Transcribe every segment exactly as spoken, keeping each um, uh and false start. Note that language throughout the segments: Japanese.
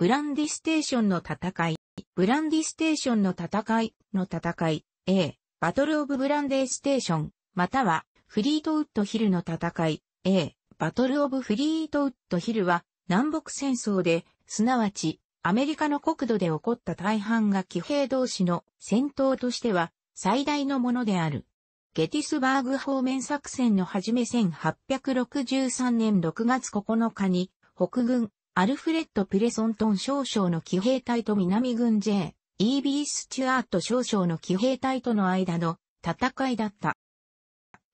ブランディステーションの戦い、ブランディステーションの戦いの戦い、A、バトルオブブランディステーション、または、フリートウッドヒルの戦い、A、バトルオブフリートウッドヒルは、南北戦争で、すなわち、アメリカの国土で起こった大半が騎兵同士の戦闘としては、最大のものである。ゲティスバーグ方面作戦のはじめせんはっぴゃくろくじゅうさんねんろくがつここのかに、北軍、アルフレッド・プレソントン少将の騎兵隊と南軍 J、イービー スチュアート少将の騎兵隊との間の戦いだった。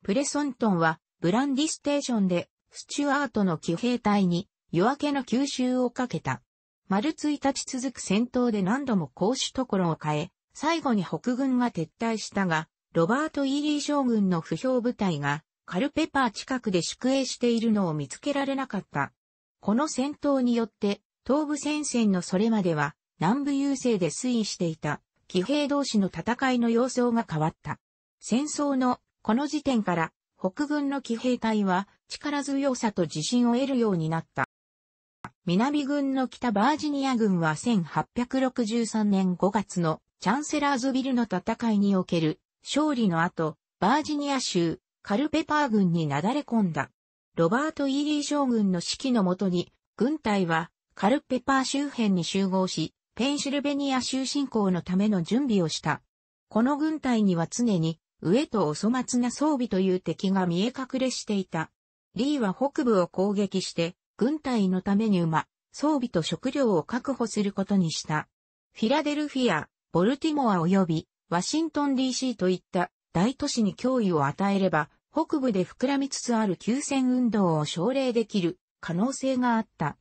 プレソントンは、ブランディステーションで、スチュアートの騎兵隊に、夜明けの急襲をかけた。丸いちにち続く戦闘で何度も攻守所を変え、最後に北軍が撤退したが、ロバート・イーリー将軍の歩兵部隊がカルペパー近くで宿営しているのを見つけられなかった。この戦闘によって東部戦線のそれまでは南部優勢で推移していた騎兵同士の戦いの様相が変わった。戦争のこの時点から北軍の騎兵隊は力強さと自信を得るようになった。南軍の北バージニア軍はせんはっぴゃくろくじゅうさんねんごがつのチャンセラーズビルの戦いにおける勝利の後、バージニア州、カルペパー郡になだれ込んだ。ロバート・イーリー将軍の指揮のもとに、軍隊はカルペパー周辺に集合し、ペンシルベニア州侵攻のための準備をした。この軍隊には常に、飢えとお粗末な装備という敵が見え隠れしていた。リーは北部を攻撃して、軍隊のために馬、装備と食料を確保することにした。フィラデルフィア、ボルティモア及び、ワシントン ディーシー といった大都市に脅威を与えれば、北部で膨らみつつある休戦運動を奨励できる可能性があった。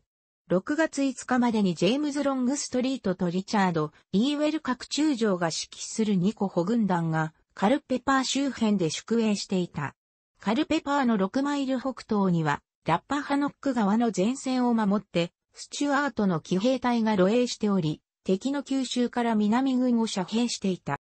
ろくがついつかまでにジェームズ・ロングストリートとリチャード・イーウェル各中将が指揮するにこほ軍団がカルペパー周辺で宿営していた。カルペパーのろくマイル北東にはラッパハノック川の前線を守ってスチュアートの騎兵隊が露営しており、敵の急襲から南軍を遮蔽していた。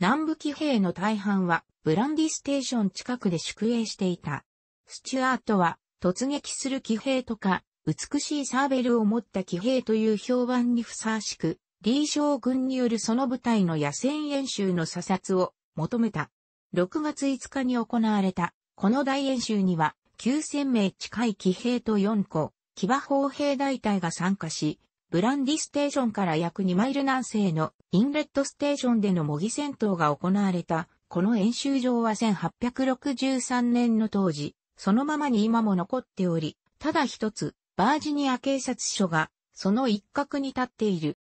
南部騎兵の大半はブランディステーション近くで宿営していた。スチュアートは突撃する騎兵とか美しいサーベルを持った騎兵という評判にふさわしく、リー将軍によるその部隊の野戦演習の査察を求めた。ろくがついつかに行われたこの大演習にはきゅうせんめい近い騎兵とよんこ、騎馬砲兵大隊が参加し、ブランディステーションから約にマイル南西のインレットステーションでの模擬戦闘が行われた。この演習場はせんはっぴゃくろくじゅうさんねんの当時、そのままに今も残っており、ただ一つ、バージニア警察署が、その一角に立っている。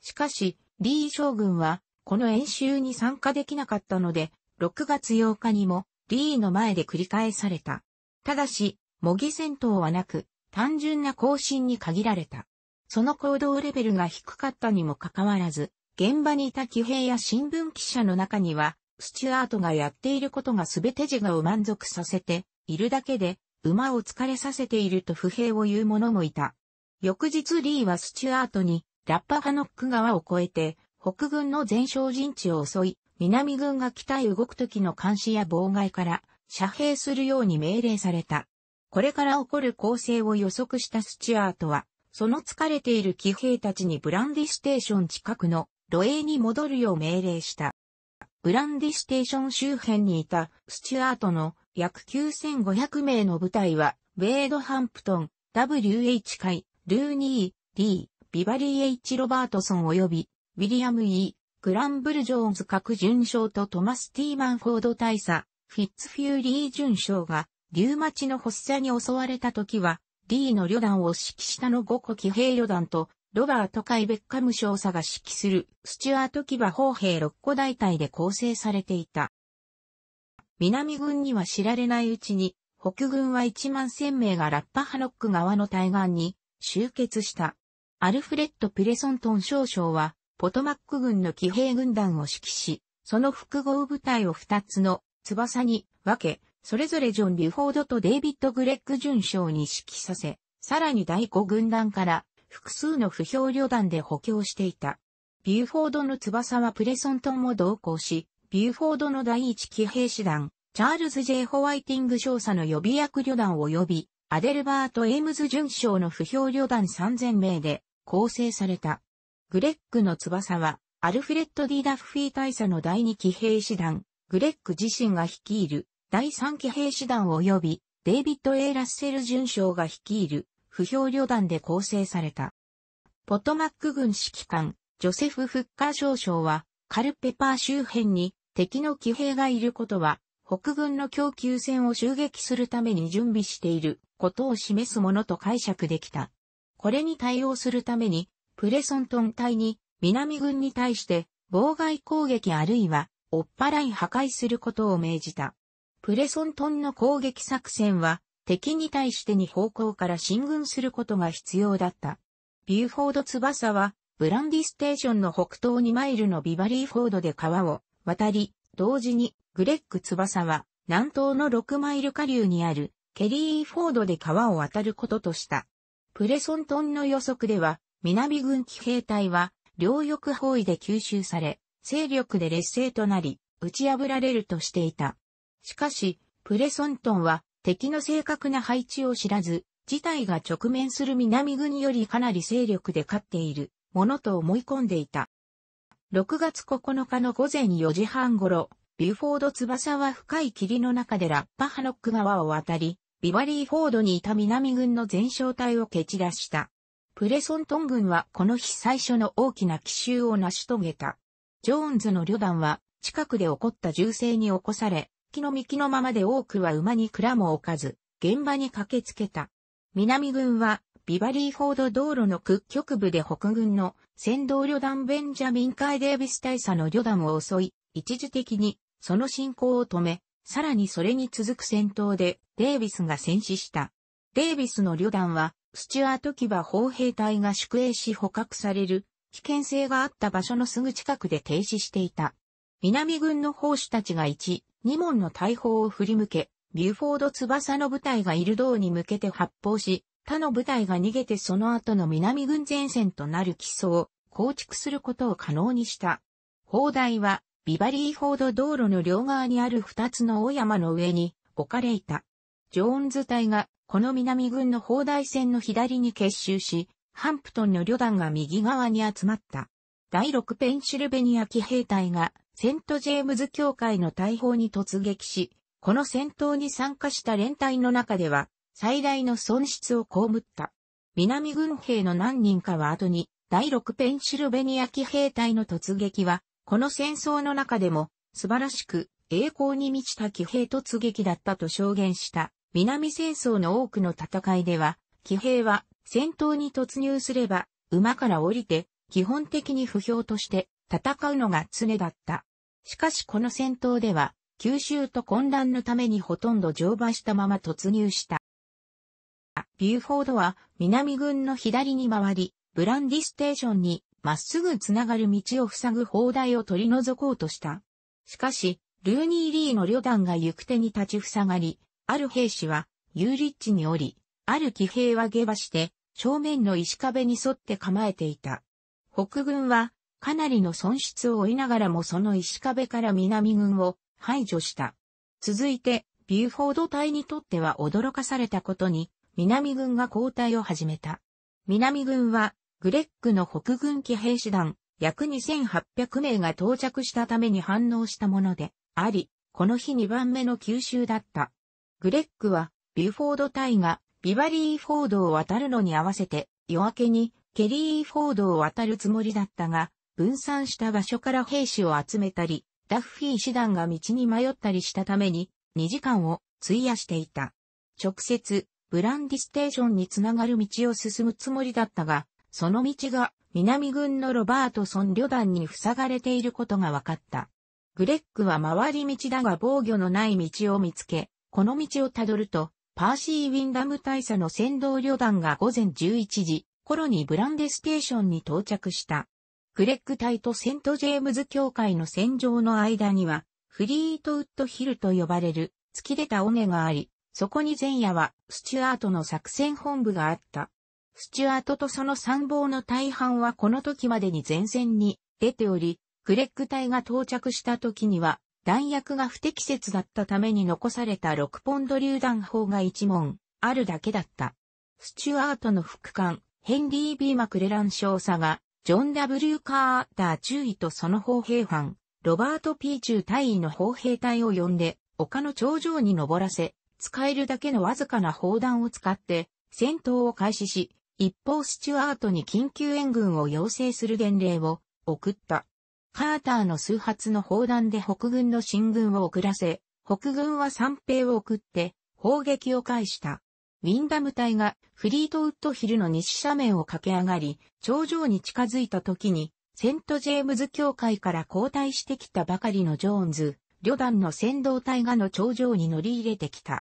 しかし、リー将軍は、この演習に参加できなかったので、ろくがつようかにも、リーの前で繰り返された。ただし、模擬戦闘はなく、単純な行進に限られた。その行動レベルが低かったにもかかわらず、現場にいた騎兵や新聞記者の中には、スチュアートがやっていることが全て自我を満足させているだけで、馬を疲れさせていると不平を言う者もいた。翌日リーはスチュアートに、ラッパハノック川を越えて、北軍の前哨陣地を襲い、南軍が北へ動く時の監視や妨害から、遮蔽するように命令された。これから起こる攻勢を予測したスチュアートは、その疲れている騎兵たちにブランディステーション近くの露営に戻るよう命令した。ブランディステーション周辺にいたスチュアートの約きゅうせんごひゃくめいの部隊は、ウェード・ハンプトン、ダブリューエイチ カイ、ルーニー、リー、ビバリー H ロバートソン及び、ウィリアム E、グランブル・ジョーンズ各准将とトマス・ティーマンフォード大佐、フィッツフューリー准将が、リュウマチの発作に襲われた時は、リーの旅団を指揮したのごこ騎兵旅団と、ロバート・カイ・ベッカム少佐が指揮する、スチュアート騎馬砲兵ろっこ大隊で構成されていた。南軍には知られないうちに、北軍はいちまんせんめいがラッパハノック側の対岸に集結した。アルフレッド・プレソントン少将は、ポトマック軍の騎兵軍団を指揮し、その複合部隊をふたつの翼に分け、それぞれジョン・ビュフォードとデイビッド・グレッグ准将に指揮させ、さらにだいご軍団から複数の歩兵旅団で補強していた。ビュフォードの翼はプレソントンも同行し、ビュフォードのだいいち騎兵師団、チャールズ・ジェイ・ホワイティング少佐の予備役旅団及び、アデルバート・エイムズ准将の歩兵旅団さんぜんめいで、構成された。グレッグの翼は、アルフレッド・ディ・ダッフィー大佐の第二騎兵師団、グレッグ自身が率いる第三騎兵師団及び、デイビッド・エー・ラッセル准将が率いる歩兵旅団で構成された。ポトマック軍指揮官、ジョセフ・フッカー少将は、カルペパー周辺に敵の騎兵がいることは、北軍の供給線を襲撃するために準備していることを示すものと解釈できた。これに対応するために、プレソントン隊に南軍に対して妨害攻撃あるいは追っ払い破壊することを命じた。プレソントンの攻撃作戦は敵に対してに方向から進軍することが必要だった。ビューフォード翼はブランディステーションの北東にマイルのビバリーフォードで川を渡り、同時にグレッグ翼は南東のろくマイル下流にあるケリーフォードで川を渡ることとした。プレソントンの予測では南軍騎兵隊は両翼包囲で吸収され、勢力で劣勢となり、打ち破られるとしていた。しかし、プレソントンは敵の正確な配置を知らず、事態が直面する南軍よりかなり勢力で勝っているものと思い込んでいた。ろくがつここのかのごぜんよじはん頃、ビューフォード翼は深い霧の中でラッパハノック川を渡り、ビバリーフォードにいた南軍の前哨隊を蹴散らした。プレソントン軍はこの日最初の大きな奇襲を成し遂げた。ジョーンズの旅団は近くで起こった銃声に起こされ、気の幹のままで多くは馬に鞍も置かず、現場に駆けつけた。南軍はビバリーフォード道路の屈曲部で北軍の先導旅団ベンジャミン・カイ・デービス大佐の旅団を襲い、一時的にその進行を止め、さらにそれに続く戦闘でデービスが戦死した。デービスの旅団はスチュアート騎馬砲兵隊が宿営し捕獲される危険性があった場所のすぐ近くで停止していた。南軍の砲手たちが一、二門の大砲を振り向け、ビューフォード翼の部隊がいる胴に向けて発砲し、他の部隊が逃げてその後の南軍前線となる基礎を構築することを可能にした。砲台はビバリーフォード道路の両側にある二つの大山の上に置かれいた。ジョーンズ隊がこの南軍の砲台線の左に結集し、ハンプトンの旅団が右側に集まった。だいろくペンシルベニア騎兵隊がセントジェームズ教会の大砲に突撃し、この戦闘に参加した連隊の中では最大の損失を被った。南軍兵の何人かは後に、だいろくペンシルベニア騎兵隊の突撃は、この戦争の中でも素晴らしく栄光に満ちた騎兵突撃だったと証言した。南戦争の多くの戦いでは、騎兵は戦闘に突入すれば馬から降りて基本的に歩兵として戦うのが常だった。しかしこの戦闘では急襲と混乱のためにほとんど乗馬したまま突入した。ビューフォードは南軍の左に回り、ブランディステーションにまっすぐつながる道を塞ぐ砲台を取り除こうとした。しかし、ルーニー・リーの旅団が行く手に立ち塞がり、ある兵士は、ユーリッチにおり、ある騎兵は下馬して、正面の石壁に沿って構えていた。北軍は、かなりの損失を負いながらもその石壁から南軍を排除した。続いて、ビューフォード隊にとっては驚かされたことに、南軍が後退を始めた。南軍は、グレッグの北軍騎兵師団、約にせんはっぴゃくめいが到着したために反応したもので、あり、この日にばんめの急襲だった。グレッグは、ビューフォード隊が、ビバリーフォードを渡るのに合わせて、夜明けに、ケリーフォードを渡るつもりだったが、分散した場所から兵士を集めたり、ダッフィー師団が道に迷ったりしたために、にじかんを費やしていた。直接、ブランディステーションにつながる道を進むつもりだったが、その道が、南軍のロバートソン旅団に塞がれていることが分かった。グレッグは回り道だが防御のない道を見つけ、この道をたどると、パーシー・ウィンダム大佐の先導旅団がごぜんじゅういちじ頃にブランデステーションに到着した。グレッグ隊とセント・ジェームズ教会の戦場の間には、フリートウッドヒルと呼ばれる突き出た尾根があり、そこに前夜はスチュアートの作戦本部があった。スチュアートとその参謀の大半はこの時までに前線に出ており、グレッグ隊が到着した時には、弾薬が不適切だったために残されたろくポンド榴弾砲がいちもんあるだけだった。スチュアートの副官、ヘンリー・ B ・マクレラン少佐が、ジョン・ W ・カーター中尉とその砲兵班、ロバート・ P ・中隊尉の砲兵隊を呼んで、丘の頂上に登らせ、使えるだけのわずかな砲弾を使って、戦闘を開始し、一方スチュアートに緊急援軍を要請する伝令を送った。カーターの数発の砲弾で北軍の進軍を遅らせ、北軍は散兵を送って砲撃を開始した。ウィンダム隊がフリートウッドヒルの西斜面を駆け上がり、頂上に近づいた時に、セントジェームズ教会から後退してきたばかりのジョーンズ、旅団の先導隊がの頂上に乗り入れてきた。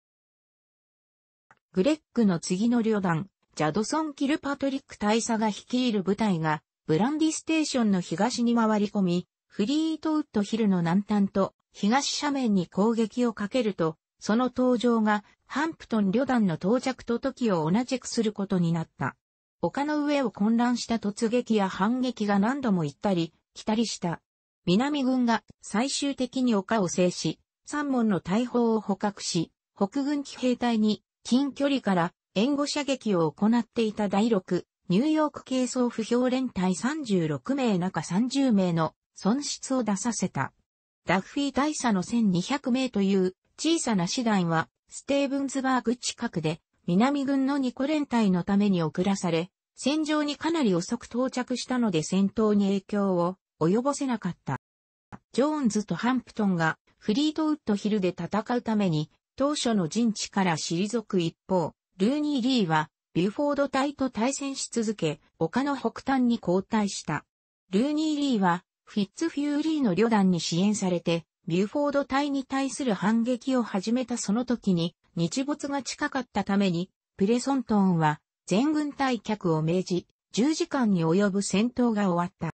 グレッグの次の旅団、ジャドソン・キルパトリック大佐が率いる部隊が、ブランディステーションの東に回り込み、フリートウッドヒルの南端と東斜面に攻撃をかけると、その登場がハンプトン旅団の到着と時を同じくすることになった。丘の上を混乱した突撃や反撃が何度も行ったり、来たりした。南軍が最終的に丘を制し、三門の大砲を捕獲し、北軍騎兵隊に近距離から援護射撃を行っていただいろく。ニューヨーク軽装歩兵連隊さんじゅうろくめい中さんじゅうめいの損失を出させた。ダッフィー大佐のせんにひゃくめいという小さな師団はステーブンズバーグ近くで南軍のにこ連隊のために遅らされ、戦場にかなり遅く到着したので戦闘に影響を及ぼせなかった。ジョーンズとハンプトンがフリートウッドヒルで戦うために当初の陣地から退く一方、ルーニー・リーはビュフォード隊と対戦し続け、丘の北端に後退した。ルーニー・リーは、フィッツ・フューリーの旅団に支援されて、ビュフォード隊に対する反撃を始めたその時に、日没が近かったために、プレソントンは、全軍退却を命じ、じゅうじかんに及ぶ戦闘が終わった。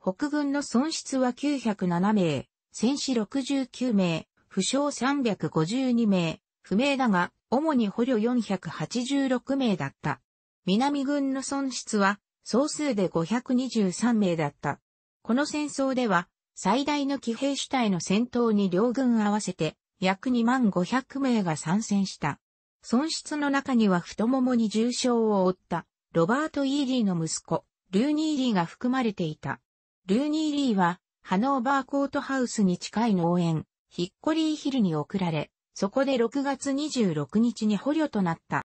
北軍の損失はきゅうひゃくななめい、戦死ろくじゅうきゅうめい、負傷さんびゃくごじゅうにめい、不明だが、主に捕虜よんひゃくはちじゅうろくめいだった。南軍の損失は総数でごひゃくにじゅうさんめいだった。この戦争では最大の騎兵主体の戦闘に両軍合わせて約にまんごひゃくめいが参戦した。損失の中には太ももに重傷を負ったロバート・イーリーの息子、ルーニー・リーが含まれていた。ルーニー・リーはハノーバーコートハウスに近い農園、ヒッコリーヒルに送られ、そこでろくがつにじゅうろくにちに捕虜となった。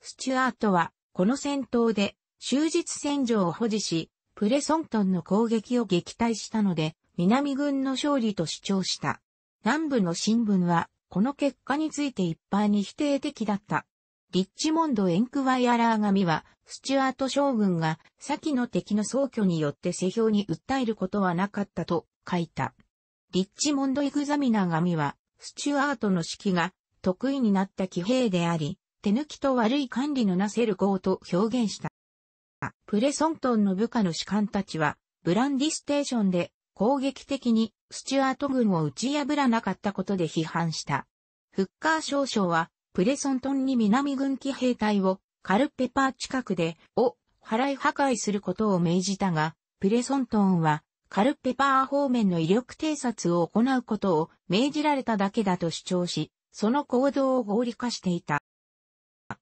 スチュアートは、この戦闘で、終日戦場を保持し、プレソントンの攻撃を撃退したので、南軍の勝利と主張した。南部の新聞は、この結果について一般に否定的だった。リッチモンド・エンクワイアラー紙は、スチュアート将軍が、先の敵の総挙によって世評に訴えることはなかったと書いた。リッチモンド・エグザミナー紙は、スチュアートの指揮が得意になった騎兵であり、手抜きと悪い管理のなせる業と表現した。プレソントンの部下の士官たちは、ブランディステーションで攻撃的にスチュアート軍を打ち破らなかったことで批判した。フッカー少将は、プレソントンに南軍騎兵隊をカルペパー近くでを払い破壊することを命じたが、プレソントンは、カルペパー方面の威力偵察を行うことを命じられただけだと主張し、その行動を合理化していた。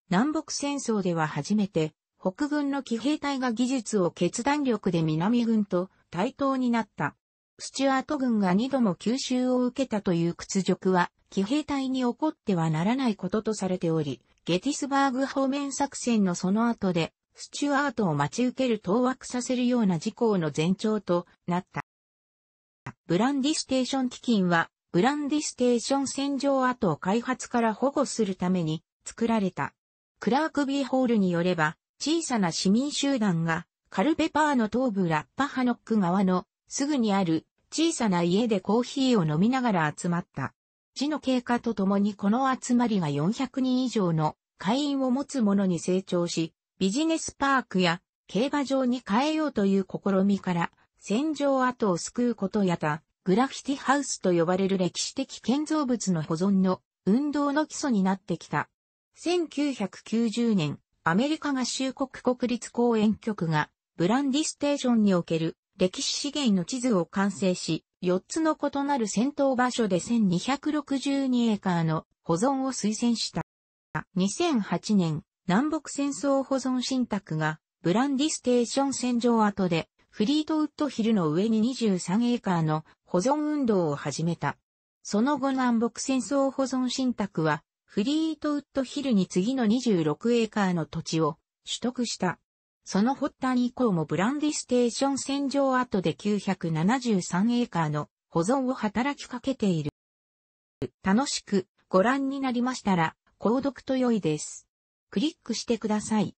南北戦争では初めて、北軍の騎兵隊が技術を決断力で南軍と対等になった。スチュアート軍がにども吸収を受けたという屈辱は、騎兵隊に起こってはならないこととされており、ゲティスバーグ方面作戦のその後で、スチュアートを待ち受ける当惑させるような事項の前兆となった。ブランディステーション基金は、ブランディステーション戦場跡を開発から保護するために作られた。クラーク・B・ホールによれば、小さな市民集団が、カルペパーの東部ラッパハノック側のすぐにある小さな家でコーヒーを飲みながら集まった。時の経過とともにこの集まりがよんひゃくにん以上の会員を持つものに成長し、ビジネスパークや競馬場に変えようという試みから戦場跡を救うことやたグラフィティハウスと呼ばれる歴史的建造物の保存の運動の基礎になってきた。せんきゅうひゃくきゅうじゅうねん、アメリカ合衆国国立公園局がブランディステーションにおける歴史資源の地図を完成し、よっつの異なる戦闘場所でせんにひゃくろくじゅうにエーカーの保存を推薦した。にせんはちねん、南北戦争保存信託がブランディステーション戦場跡でフリートウッドヒルの上ににじゅうさんエーカーの保存運動を始めた。その後南北戦争保存信託はフリートウッドヒルに次のにじゅうろくエーカーの土地を取得した。その発端以降もブランディステーション戦場跡できゅうひゃくななじゅうさんエーカーの保存を働きかけている。楽しくご覧になりましたら購読と良いです。クリックしてください。